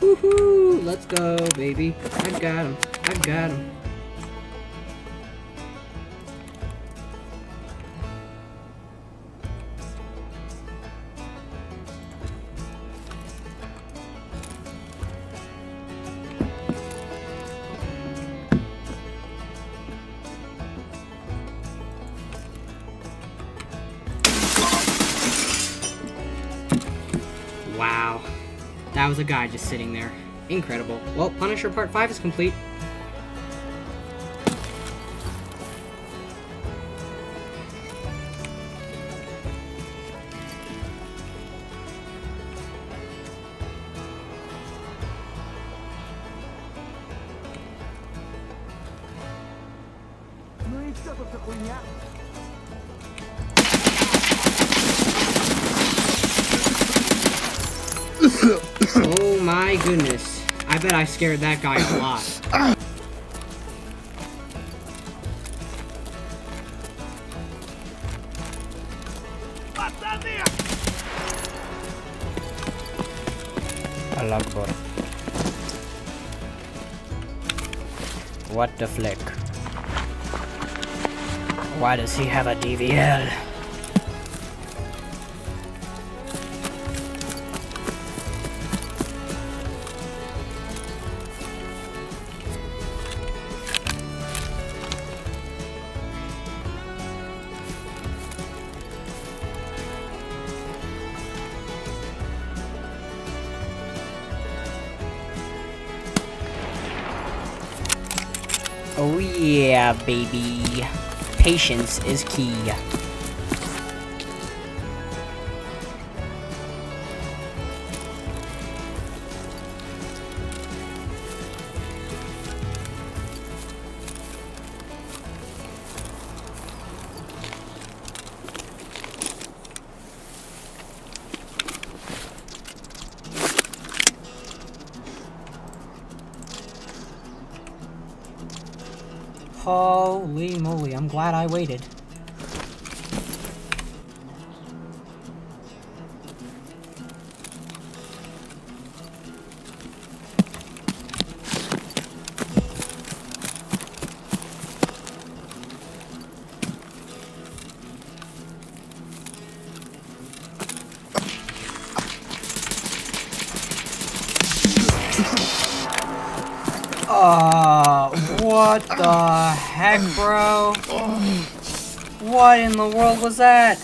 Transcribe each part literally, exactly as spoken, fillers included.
Woohoo! Let's go, baby. I got him. I got him. Wow, that was a guy just sitting there. Incredible. Well, Punisher Part five is complete. Oh my goodness. I bet I scared that guy a lot. I love God. What the flick? Why does he have a D V L? Oh yeah, baby. Patience is key. Holy moly, I'm glad I waited. Ah, uh, what the heck, bro? What in the world was that?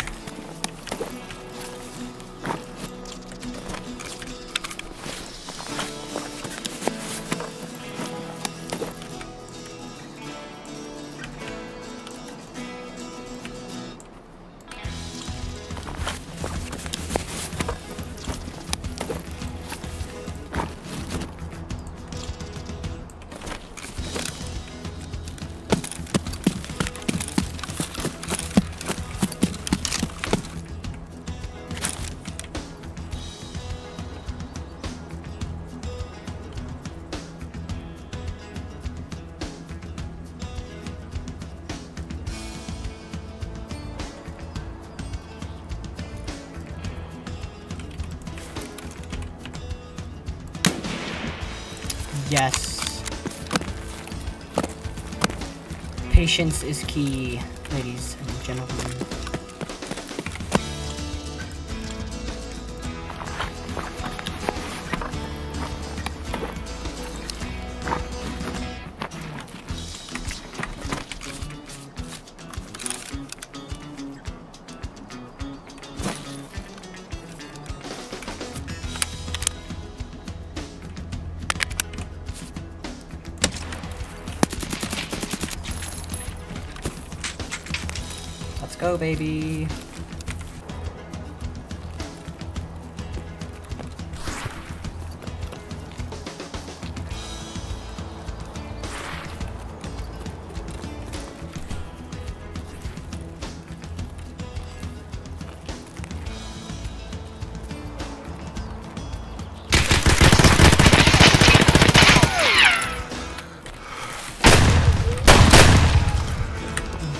Yes. Patience is key, ladies and gentlemen. Go, baby.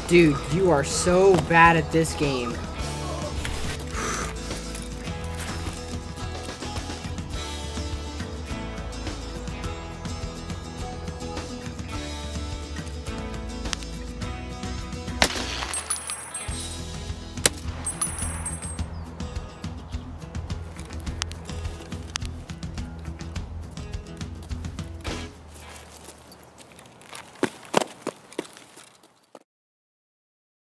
Dude, you are so bad at this game.